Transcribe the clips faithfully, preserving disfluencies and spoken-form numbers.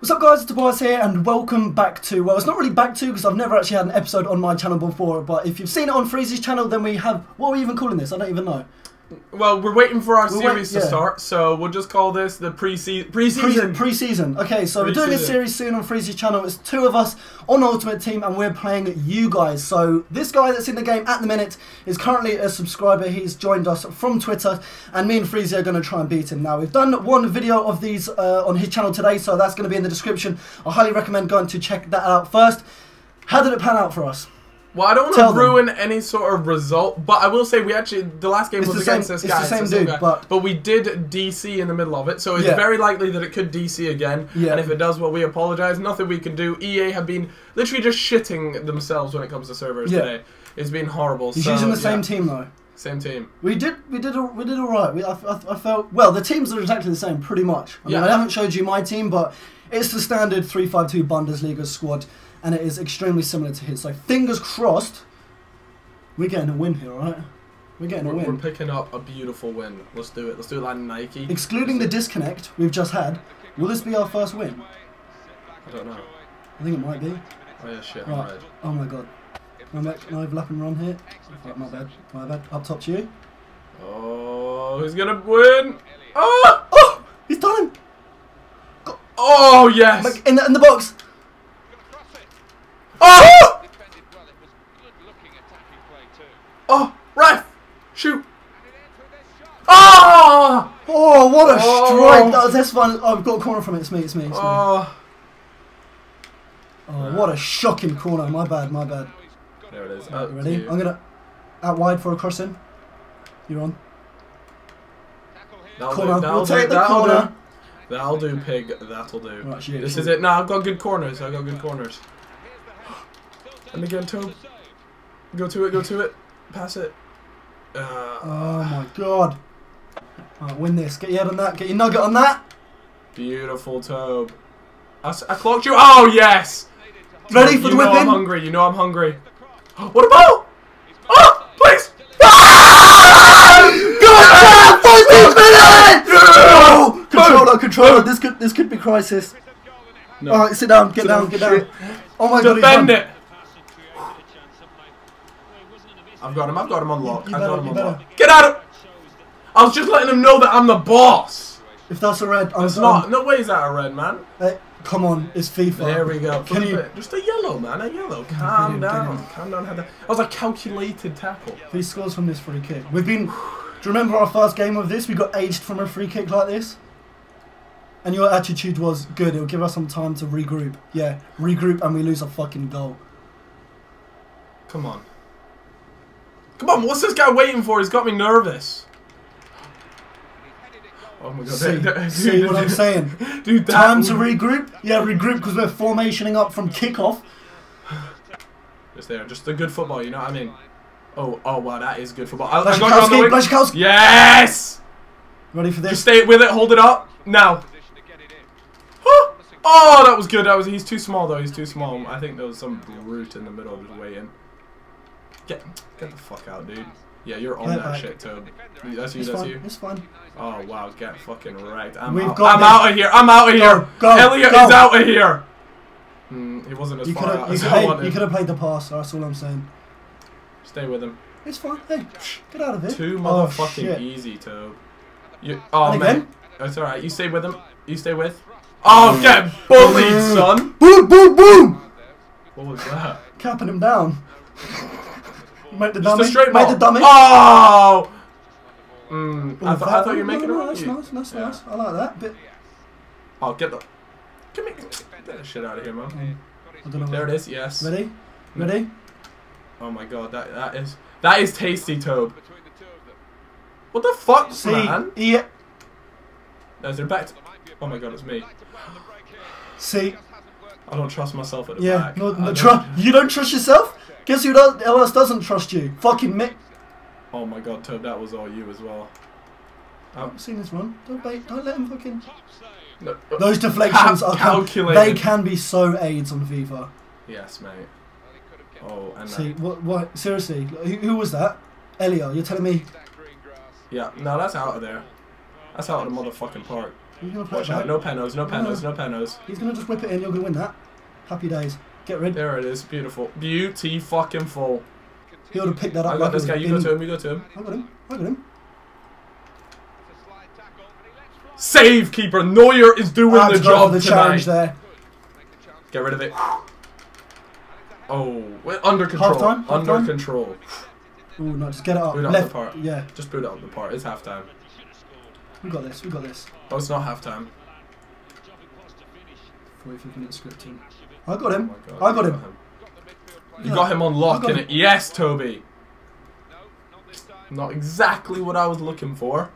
What's up guys, it's Tobias here and welcome back to, well it's not really back to because I've never actually had an episode on my channel before, but if you've seen it on Freezy's channel then we have, what are we even calling this? I don't even know. Well, we're waiting for our we're series wait, yeah. to start, so we'll just call this the pre-season. Pre-season. Pre-season. Okay, so pre we're doing this series soon on Freezy's channel. It's two of us on Ultimate Team, and we're playing you guys. So this guy that's in the game at the minute is currently a subscriber. He's joined us from Twitter, and me and Freezy are going to try and beat him. Now, we've done one video of these uh, on his channel today, so that's going to be in the description. I highly recommend going to check that out first. How did it pan out for us? Well, I don't want to ruin them. any sort of result, but I will say we actually, the last game it's was the against same, this guy. It's the same, it's the same dude, guy. But, but we did D C in the middle of it, so it's yeah. very likely that it could D C again, yeah. and if it does, well, we apologise. Nothing we can do. E A have been literally just shitting themselves when it comes to servers yeah. today. It's been horrible. He's so, using the yeah. same team, though. Same team. We did, we did, we did all right. We, I, I, I felt, well, the teams are exactly the same, pretty much. I, yeah. mean, I haven't showed you my team, but it's the standard three five two Bundesliga squad. And it is extremely similar to his. So fingers crossed, we're getting a win here, all right? We're getting we're, a win. We're picking up a beautiful win. Let's do it. Let's do it like Nike. Excluding the disconnect we've just had, will this be our first win? I don't know. I think it might be. Oh yeah, shit. Right. I'm red. Oh my god. Can I make an overlap and run here? Right, my bad. My bad. Up top to you. Oh, who's gonna win? Oh, oh, he's done. Go. Oh yes. In the in the box. Oh! Oh, ref! Shoot! Oh! Oh, what a strike! That was this one. I've got a corner from it. It's me. It's me. It's me. Oh, oh what a shocking corner! My bad. My bad. There it is. Right, ready? I'm gonna out wide for a cross in. You're on. That'll corner. Do, we'll take do, the corner. Do. That'll do, pig. That'll do. Right, shoot, this shoot. is it. No, I've got good corners. I've got good corners. And again, Tob. Go to it, go to it. Pass it. Uh, oh my god. Right, win this. Get your head on that. Get your nugget on that. Beautiful, Tob. I, I clocked you. Oh, yes. Ready for the whip in? You know I'm hungry. You know I'm hungry. What a ball. Oh, please. Ah! Go, go, go, go, go, go. Controller, controller. This could, this could be crisis. No. All right, sit down. Get sit down, down, get down. Oh my god. Defend it. I've got him, I've got him on lock. I've got him on lock. Get out of... I was just letting him know that I'm the boss. If that's a red, I'm It's not. No way is that a red, man. Hey, come on, it's FIFA. There we go. Can you... Just a yellow, man, a yellow. Calm down. Calm down. That was a calculated tackle. He scores from this free kick. We've been... Do you remember our first game of this? We got aged from a free kick like this. And your attitude was good. It'll give us some time to regroup. Yeah, regroup and we lose a fucking goal. Come on. Come on, what's this guy waiting for? He's got me nervous. Oh my god. See, dude, see dude, what I'm saying? Dude, time to regroup? Yeah, regroup because we're formationing up from kickoff. Just there, just the good football, you know what I mean? Oh, oh wow, that is good football. I, I got you on the wing. Yes! Ready for this? Just stay with it, hold it up. Now. Oh, that was good. That was. He's too small, though. He's too small. I think there was some brute in the middle just waiting. Get, get the fuck out, dude. Yeah, you're on get that back. shit, Tob. That's you, it's that's fine. you. It's fine. Oh, wow, get fucking wrecked. I'm, out. I'm out of here. I'm out of here. Go, go, Elliot go. is out of here. Mm, he wasn't as you far out as I wanted. You could have played the pass, that's all I'm saying. Stay with him. It's fine. Hey, get out of it. Too motherfucking oh, easy, Tob. You, oh, man. That's alright. You stay with him. You stay with. Oh, get bullied, son. Boom, boom, boom. What was that? Capping him down. Make the dummy. Just a Make the dummy. Oh! Mm, I, th I thought you were making no, no, no, it right. That's nice, that's yeah. nice. I like that. Bit. Oh, get the... Get, me, get the shit out of here, man. I don't know there it is, yes. Ready? Ready? Oh my god, that that is... That is tasty, Tob. What the fuck, See, man? Yeah. No, they're back to... Oh my god, it's me. See? I don't trust myself at the yeah, back. No, no, don't. You don't trust yourself? Guess who else doesn't trust you? Fucking Mick. Oh my god, Tob, that was all you as well. Um, I've seen this one. Don't bait, don't let him fucking... No, uh, Those deflections are... Calculated. They can be so AIDS on FIFA. Yes, mate. Oh, and See, that. what, what, seriously, who, who was that? Elliot, you're telling me... Yeah, no, that's out of there. That's out of the motherfucking park. He's gonna play Watch out, no panos, no panos, no panos. He's going to just whip it in, you're going to win that. Happy days. Get rid. There it is, beautiful. Beauty fucking full. He ought to pick that up. I got this guy, you go to him, you go to him. I got him, I got him. Save, keeper. Neuer is doing the job the tonight. There. Get rid of it. Oh, we're under control. Half time, half under time. control. Oh no, just get it up. Boot Left. up the part. Yeah, just boot it up the part. It's half time. We got this. We got this. Oh, it's not half time. forty-five minutes scripting. I got him. Oh I got, got him. him. You yeah. got him on lock, innit? Yes, Toby. Not exactly what I was looking for,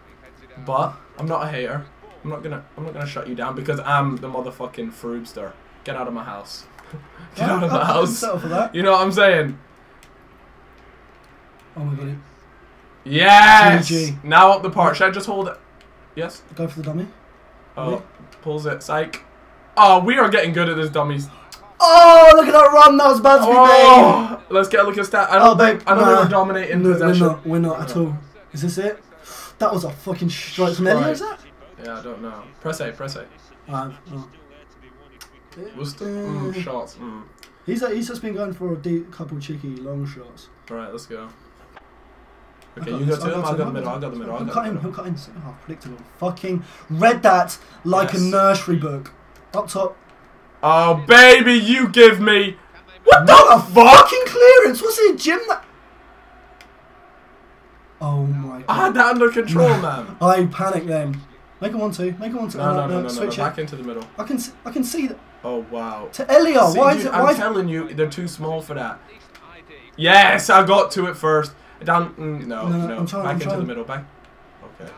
but I'm not a hater. I'm not gonna. I'm not gonna shut you down because I'm the motherfucking Froobster. Get out of my house. Get I, out of I, my I house. For that. You know what I'm saying? Oh my god. Yes. G G. Now up the part. Should I just hold it? Yes. Go for the dummy. Oh, really? Pulls it. Psych. Oh, we are getting good at this dummies. Oh, look at that run. That was bad to be oh, made. Let's get a look at stat. I don't oh, think. I know nah. we were dominating no, possession. We're not. We're not at all. Is this it? That was a fucking strike from Eddie, is that? Yeah, I don't know. Press A, press A. Alright. Oh. What's the mm, shots? Mm. He's, he's just been going for a deep, couple cheeky long shots. Alright, let's go. Okay, you go to him, I'll go the middle, I'll go the middle. He'll cut in, he'll cut in. Oh, predictable. Fucking read that like yes. a nursery book. Up top. Oh, baby, you give me. What, what the fuck? Fucking clearance? What's it, Jim? That Oh my god. I had that under control, man. I panicked then. Make a one two. Make a one two. No, no, no, no, no, switch no. Back it. into the middle. I can see, I can see that. Oh, wow. To Elia. See, why dude, is it? Why I'm telling you, they're too small for that. Yes, I got to it first. Down. Mm, no, no, no. I'm trying, back I'm into trying. the middle. Back. Okay.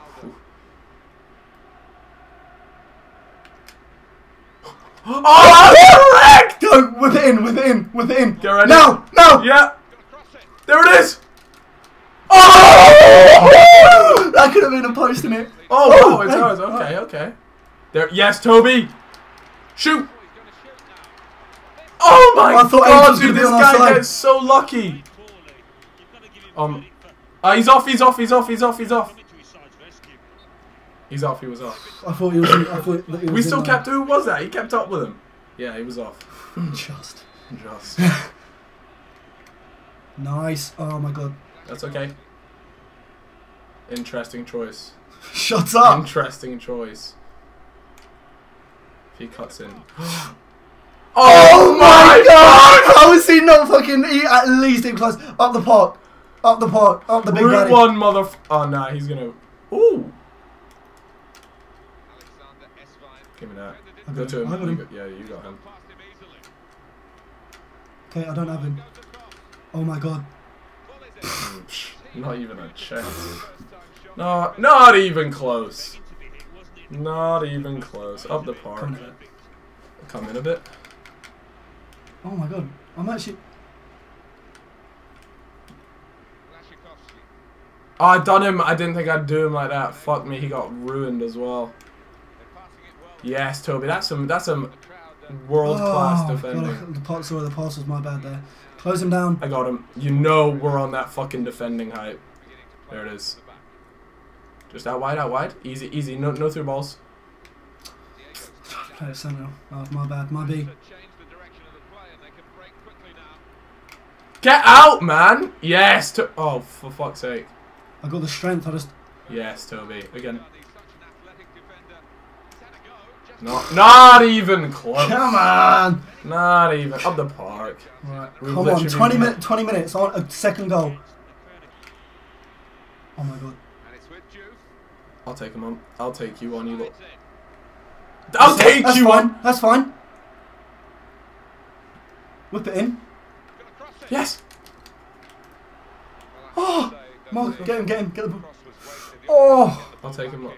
Oh, I was correct! Go, within, within, within. Get ready. No, no. Yeah. There it is. Oh! That could have been a post in it. Oh, oh wow, it's hey. ours. Okay, okay. There. Yes, Toby. Shoot. Oh my I god, dude, this guy side. gets so lucky. Um, uh, he's off. He's off. He's off. He's off. He's off. He's off. He was off. I thought he was. In, I thought he was we still in kept. Who was that? He kept up with him. Yeah, he was off. Just. Just. Nice. Oh my god. That's okay. Interesting choice. Shut up! Interesting choice. If he cuts in. oh, oh my god! god! How is he not fucking eat at least in close? Up the pot. Up the pot. Up the big Route daddy. one motherf- Oh, nah, he's gonna- Ooh! Give me that. I Go to him. him. You got, yeah, you got him. Okay, I don't have him. Oh my god. Not even a chance. No, not even close. Not even close. Up the park. Come in, Come in a bit. Oh my god. I'm actually... Oh, I done him. I didn't think I'd do him like that. Fuck me. He got ruined as well. Yes, Toby. That's some... That's some... world-class oh, defending. The parts or the pass was my bad there. Close him down. I got him. You know we're on that fucking defending hype. There it is. Just out wide, out wide. Easy, easy. No, no through balls. Play it center. Oh, my bad. My B. Get out, man. Yes. To oh, for fuck's sake. I got the strength. I just. Yes, Toby. Again. Not, not even close. Come on! Not even. Up the park. Right. Come on, twenty, minute, twenty minutes on a second goal. Oh my god. I'll take him on. I'll take you on, you lot. I'll That's take it. you fine. on! That's fine. Whip it in. Yes! Oh! Mark, get him, get him, get him. Oh! I'll take him on.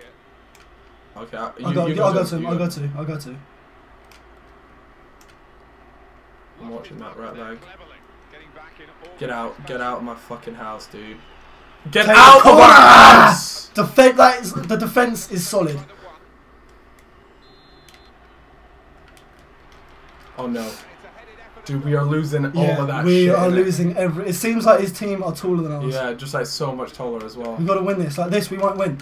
Okay, I'll go to, I'll go to, I'll go to, I'll go to. I'm watching that right now. Get out, get out of my fucking house, dude. Get Take out of my house! Defe that is, the defense is solid. Oh no. Dude, we are losing all yeah, of that we shit. We are losing every, it seems like his team are taller than ours. Yeah, just like so much taller as well. We've got to win this, like this we won't win.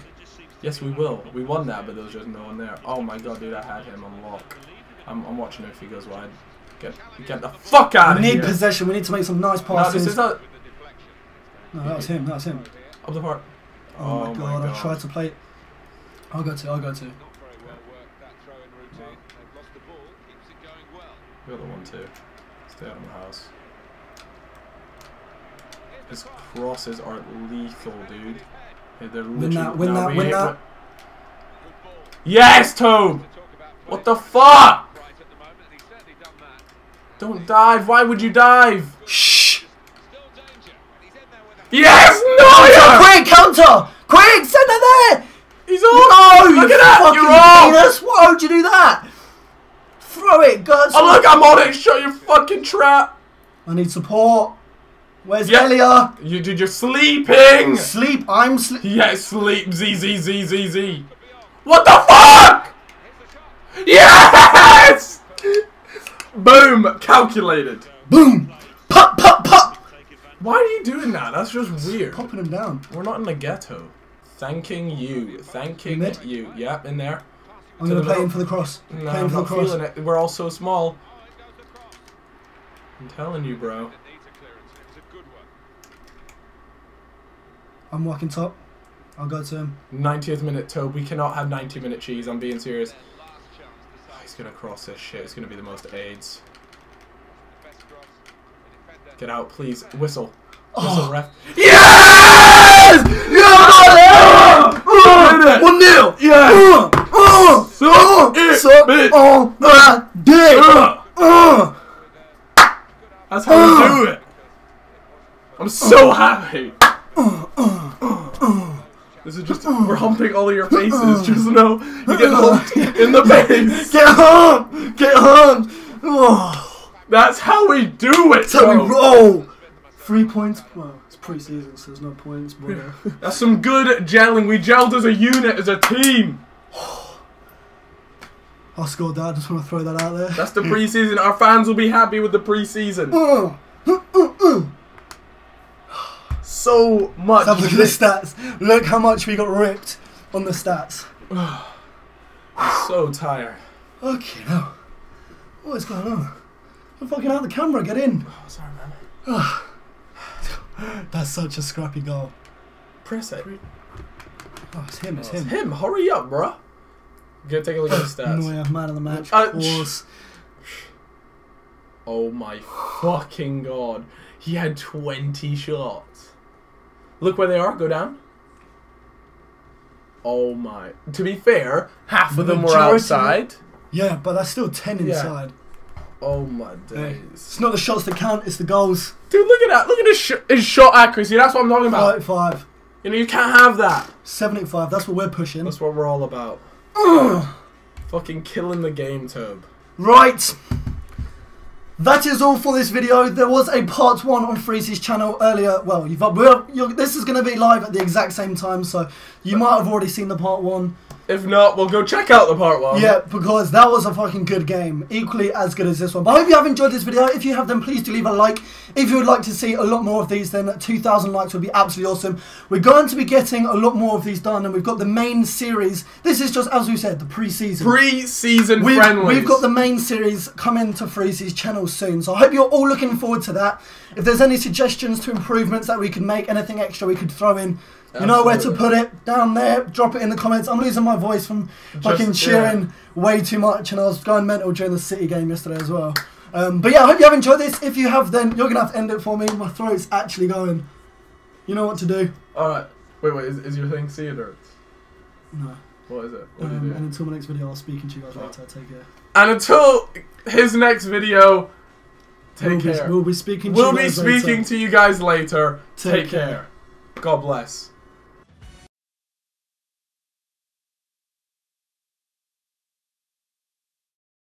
Yes, we will. We won that, but there was just no one there. Oh my god, dude, I had him on lock. I'm, I'm watching if he goes wide. Get, get the fuck out of here! We need possession. We need to make some nice passes. No, this is not... no, that was him. That was him. Up the park. Oh, oh my, god, my god, I tried to play. I'll go to. I'll go to. You're the one too. Stay out of my house. His crosses are lethal, dude. Hey, they're win that, win that, win that. Yes, Tobe! What the fuck? Don't dive. Why would you dive? Shh. Yes, Neuer! Quick, counter! Quick, send it there! He's off! No, look at that! You're off! Why would you do that? Throw it, guys! Oh look, I'm on it! Shut your fucking trap! I need support. Where's yeah. Elia? You dude, you're sleeping. Sleep. I'm sleep. Yeah, sleep. Z Z Z Z Z. What the fuck? Yes! Boom. Calculated. Boom. Pop pop pop. Why are you doing that? That's just weird. Popping him down. We're not in the ghetto. Thanking you. Thanking Mid? you. Yep, yeah, in there. I'm to gonna the play middle. him for the cross. No, play him for the cross. Feeling it. We're all so small. I'm telling you, bro. I'm working top. I'll go to him. ninetieth minute, Tobe. We cannot have ninety minute cheese. I'm being serious. Oh, he's going to cross this shit. It's going to be the most AIDS. Get out, please. Whistle. Whistle, oh. Ref. Yes! Yes! one nil! Yes! Uh, Suck it, Suck bitch! On my dick! Uh. Uh. That's how uh. we do it. I'm so uh. happy. Uh, uh, uh, uh, this is just, uh, we're humping all of your faces, uh, just no, you get humped in the face. Get humped! Get humped! Oh. That's how we do it, That's bro. how we roll! Three points, well, it's pre-season, so there's no points, but yeah. That's some good gelling. We gelled as a unit, as a team. I scored that, I just want to throw that out there. That's the pre-season. Our fans will be happy with the pre-season. Uh, uh, uh, uh. So much. Let's have a look at the stats. Look how much we got ripped on the stats. I'm so tired. Okay, now. What is going on? I'm fucking out the camera. Get in. Oh, sorry, man. That's such a scrappy goal. Press it. Oh, it's him. It's oh, him. It's him. Hurry up, bruh. I'm gonna take a look at the stats. No, man of the match. Uh, oh my fucking god. He had twenty shots. Look where they are. Go down. Oh my. To be fair, half the of them were outside. Yeah, but that's still ten yeah. inside. Oh my days. Yeah. It's not the shots that count, it's the goals. Dude, look at that. Look at his, sh his shot accuracy. That's what I'm talking about. thirty-five. You know, you can't have that. seventy-five. That's what we're pushing. That's what we're all about. Ugh. Fucking killing the game, Tobe. Right. That is all for this video. There was a part one on Freezy's channel earlier. Well, you've we're, you're, this is going to be live at the exact same time, so you might have already seen the part one. If not, well, go check out the part one. Yeah, because that was a fucking good game. Equally as good as this one. But I hope you have enjoyed this video. If you have, then please do leave a like. If you would like to see a lot more of these, then two thousand likes would be absolutely awesome. We're going to be getting a lot more of these done, and we've got the main series. This is just, as we said, the pre-season. Pre-season we've, friendlies. We've got the main series coming to Freezy's channel soon, so I hope you're all looking forward to that. If there's any suggestions to improvements that we could make, anything extra we could throw in, you know Absolutely. where to put it, down there, drop it in the comments. I'm losing my voice from Just, fucking cheering yeah. way too much, and I was going mental during the City game yesterday as well. Um, but yeah, I hope you have enjoyed this. If you have, then you're going to have to end it for me. My throat's actually going. You know what to do. Alright, wait, wait, is, is your thing sea alerts? No. What is it? What um, do you do? And until my next video, I'll speak to you guys oh. later. Take care. And until his next video, take we'll care. Be, we'll be speaking to, we'll you, be guys speaking to you guys later. Take, take care. care. God bless.